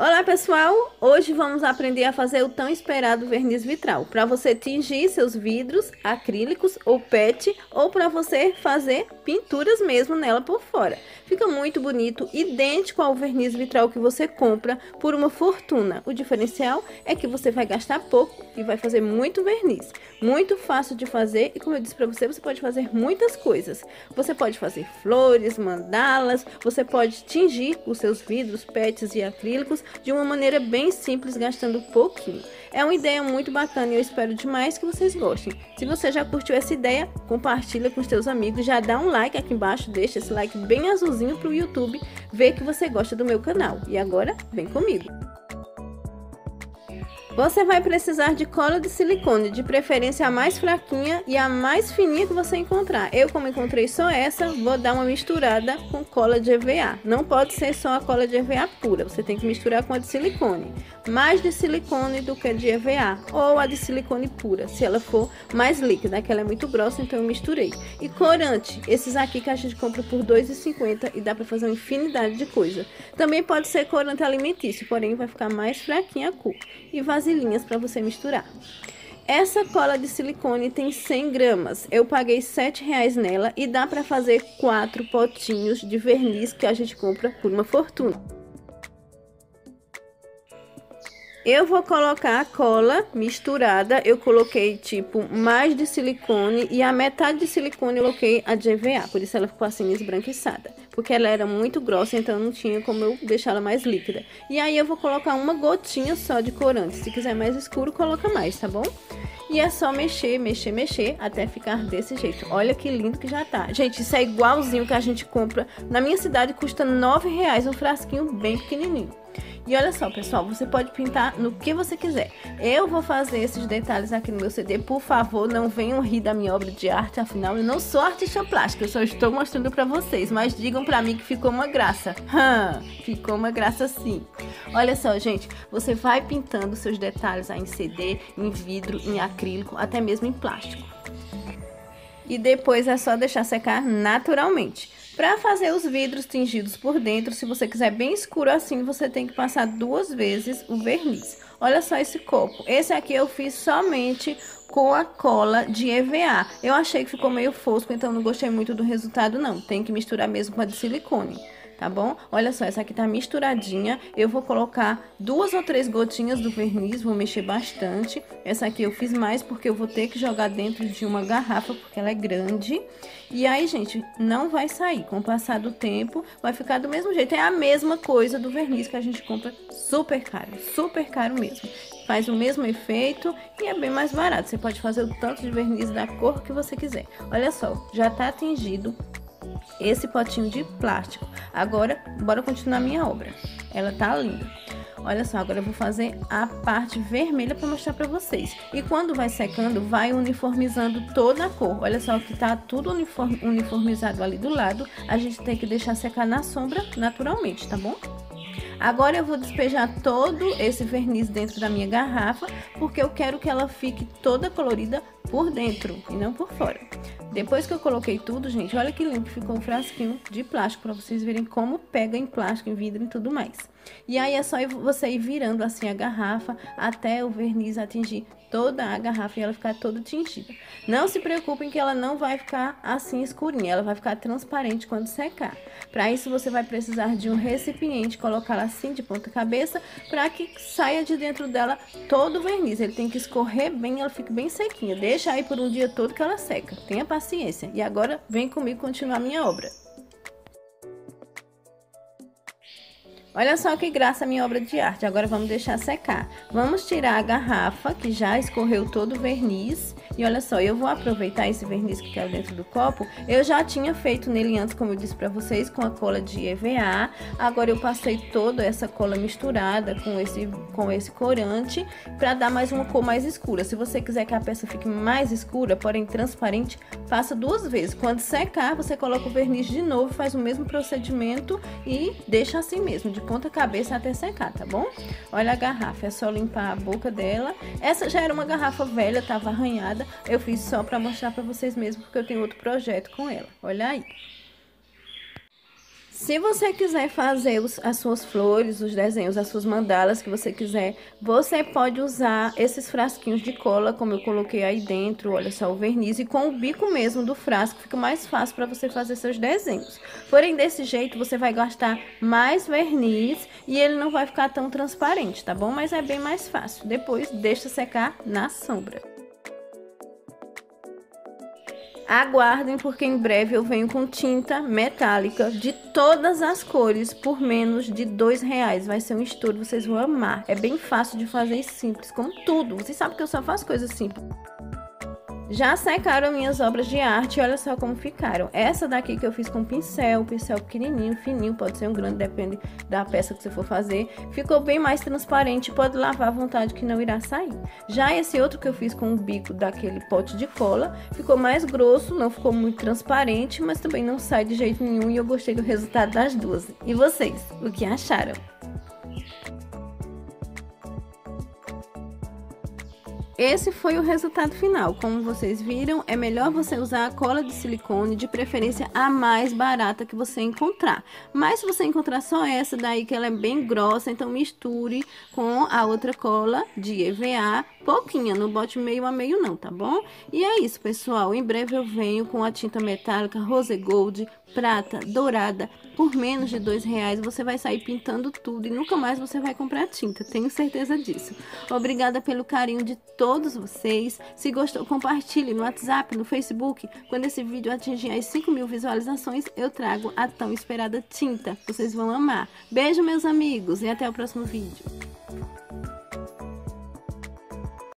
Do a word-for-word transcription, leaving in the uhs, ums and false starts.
Olá pessoal, hoje vamos aprender a fazer o tão esperado verniz vitral, para você tingir seus vidros, acrílicos ou P E T, ou para você fazer pinturas mesmo nela por fora. Fica muito bonito, idêntico ao verniz vitral que você compra por uma fortuna. O diferencial é que você vai gastar pouco e vai fazer muito verniz. Muito fácil de fazer e, como eu disse para você, você pode fazer muitas coisas. Você pode fazer flores, mandalas, você pode tingir os seus vidros, P E Ts e acrílicos de uma maneira bem simples, gastando pouquinho. É uma ideia muito bacana e eu espero demais que vocês gostem. Se você já curtiu essa ideia, compartilha com os seus amigos, já dá um like aqui embaixo, deixa esse like bem azulzinho para o YouTube ver que você gosta do meu canal. E agora, vem comigo! Você vai precisar de cola de silicone, de preferência a mais fraquinha e a mais fininha que você encontrar. Eu, como encontrei só essa, vou dar uma misturada com cola de E V A. Não pode ser só a cola de E V A pura, você tem que misturar com a de silicone. Mais de silicone do que de E V A, ou a de silicone pura, se ela for mais líquida, aquela é muito grossa, então eu misturei. E corante, esses aqui que a gente compra por dois reais e cinquenta centavos e dá para fazer uma infinidade de coisa. Também pode ser corante alimentício, porém vai ficar mais fraquinha a cor. E vasilhinhas para você misturar. Essa cola de silicone tem cem gramas, eu paguei sete reais nela e dá para fazer quatro potinhos de verniz que a gente compra por uma fortuna. Eu vou colocar a cola misturada, eu coloquei tipo mais de silicone e a metade de silicone eu coloquei a de E V A, por isso ela ficou assim esbranquiçada. Porque ela era muito grossa, então não tinha como eu deixar ela mais líquida. E aí eu vou colocar uma gotinha só de corante. Se quiser mais escuro, coloca mais, tá bom? E é só mexer, mexer, mexer, até ficar desse jeito. Olha que lindo que já tá. Gente, isso é igualzinho que a gente compra. Na minha cidade custa nove reais, um frasquinho bem pequenininho. E olha só, pessoal, você pode pintar no que você quiser. Eu vou fazer esses detalhes aqui no meu C D. Por favor, não venham rir da minha obra de arte. Afinal, eu não sou artista plástica, eu só estou mostrando pra vocês. Mas digam pra mim que ficou uma graça. Hum, ficou uma graça sim. Olha só, gente, você vai pintando seus detalhes aí em C D, em vidro, em acrílico, até mesmo em plástico. E depois é só deixar secar naturalmente. Para fazer os vidros tingidos por dentro, se você quiser bem escuro assim, você tem que passar duas vezes o verniz. Olha só esse copo. Esse aqui eu fiz somente com a cola de E V A. Eu achei que ficou meio fosco, então não gostei muito do resultado não. Tem que misturar mesmo com a de silicone, tá bom? Olha só, essa aqui tá misturadinha. Eu vou colocar duas ou três gotinhas do verniz, vou mexer bastante. Essa aqui eu fiz mais porque eu vou ter que jogar dentro de uma garrafa, porque ela é grande. E aí, gente, não vai sair. Com o passar do tempo, vai ficar do mesmo jeito. É a mesma coisa do verniz que a gente compra super caro, super caro mesmo. Faz o mesmo efeito e é bem mais barato. Você pode fazer o tanto de verniz da cor que você quiser. Olha só, já tá tingido esse potinho de plástico. Agora, bora continuar a minha obra. Ela tá linda. Olha só, agora eu vou fazer a parte vermelha para mostrar para vocês. E quando vai secando, vai uniformizando toda a cor. Olha só que tá tudo uniform, uniformizado ali do lado. A gente tem que deixar secar na sombra naturalmente, tá bom? Agora eu vou despejar todo esse verniz dentro da minha garrafa, porque eu quero que ela fique toda colorida por dentro e não por fora. Depois que eu coloquei tudo, gente, olha que lindo que ficou um frasquinho de plástico, para vocês verem como pega em plástico, em vidro e tudo mais. E aí é só você ir virando assim a garrafa até o verniz atingir toda a garrafa e ela ficar toda tingida. Não se preocupem que ela não vai ficar assim escurinha, ela vai ficar transparente quando secar. Para isso você vai precisar de um recipiente, colocá-la assim de ponta cabeça para que saia de dentro dela todo o verniz. Ele tem que escorrer bem, ela fica bem sequinha. Deixa aí por um dia todo que ela seca, tenha paciência. E agora vem comigo continuar a minha obra. Olha só que graça a minha obra de arte. Agora vamos deixar secar. Vamos tirar a garrafa que já escorreu todo o verniz. E olha só, eu vou aproveitar esse verniz que caiu dentro do copo. Eu já tinha feito nele antes, como eu disse pra vocês, com a cola de E V A. Agora eu passei toda essa cola misturada com esse, com esse corante pra dar mais uma cor mais escura. Se você quiser que a peça fique mais escura, porém transparente, faça duas vezes. Quando secar, você coloca o verniz de novo, faz o mesmo procedimento e deixa assim mesmo, de ponta cabeça até secar, tá bom? Olha a garrafa, é só limpar a boca dela. Essa já era uma garrafa velha, tava arranhada. Eu fiz só pra mostrar pra vocês mesmo, porque eu tenho outro projeto com ela. Olha aí. Se você quiser fazer os, as suas flores, os desenhos, as suas mandalas que você quiser, você pode usar esses frasquinhos de cola, como eu coloquei aí dentro, olha só o verniz, e com o bico mesmo do frasco fica mais fácil para você fazer seus desenhos. Porém, desse jeito você vai gastar mais verniz e ele não vai ficar tão transparente, tá bom? Mas é bem mais fácil. Depois deixa secar na sombra. Aguardem, porque em breve eu venho com tinta metálica de todas as cores por menos de dois reais. Vai ser um estouro, vocês vão amar. É bem fácil de fazer e simples, como tudo. Vocês sabem que eu só faço coisas simples. Já secaram minhas obras de arte, olha só como ficaram. Essa daqui que eu fiz com pincel, pincel pequenininho, fininho, pode ser um grande, depende da peça que você for fazer. Ficou bem mais transparente, pode lavar à vontade que não irá sair. Já esse outro que eu fiz com o bico daquele pote de cola, ficou mais grosso, não ficou muito transparente, mas também não sai de jeito nenhum e eu gostei do resultado das duas. E vocês, o que acharam? Esse foi o resultado final. Como vocês viram, é melhor você usar a cola de silicone, de preferência a mais barata que você encontrar. Mas se você encontrar só essa daí, que ela é bem grossa, então misture com a outra cola de E V A, pouquinha, não bote meio a meio não, tá bom? E é isso, pessoal. Em breve eu venho com a tinta metálica Rose Gold, prata, dourada, por menos de dois reais você vai sair pintando tudo e nunca mais você vai comprar tinta, tenho certeza disso. Obrigada pelo carinho de todos vocês. Se gostou, compartilhe no WhatsApp, no Facebook. Quando esse vídeo atingir as cinco mil visualizações, eu trago a tão esperada tinta. Vocês vão amar. Beijo, meus amigos, e até o próximo vídeo.